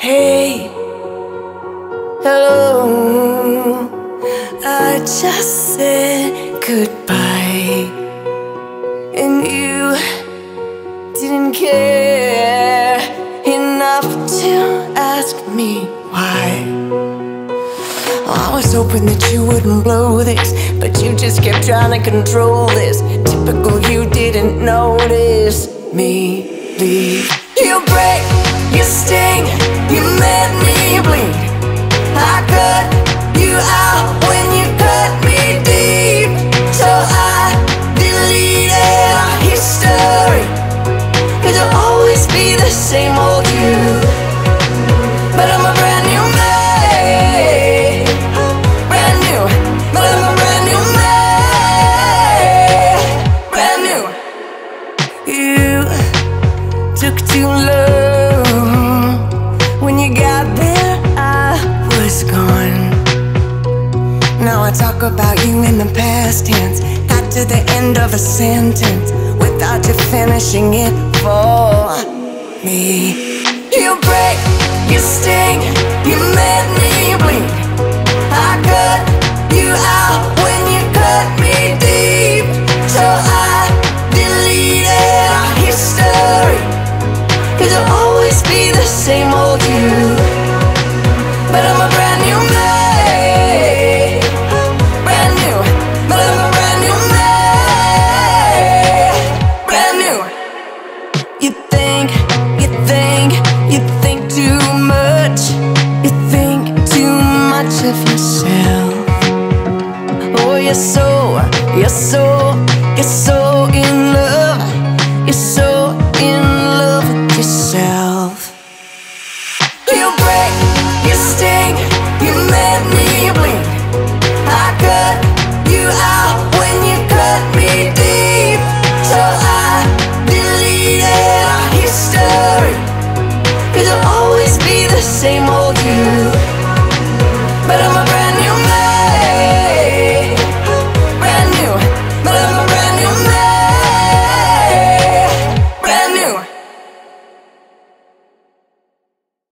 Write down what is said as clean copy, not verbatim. Hey, hello, I just said goodbye, and you didn't care enough to ask me why. I was hoping that you wouldn't blow this, but you just kept trying to control this. Typical, you didn't notice me leave. You break, you sting, you let me bleed. I cut you out when you cut me deep. So I deleted our history, 'cause I'll always be the same old you, but I'm a brand new man. Brand new, but I'm a brand new man. Brand new. You took too long. When you got there, I was gone. Now I talk about you in the past tense, got to the end of a sentence without you finishing it for me. You break, you sting, you let me bleed. I cut you out when you cut me deep. So I deleted our history, 'cause I'll always be the same old you, but I'm a brand new man. Brand new, but I'm a brand new man. Brand new. You think too much. You think too much of yourself. Oh, you're so in love. You're so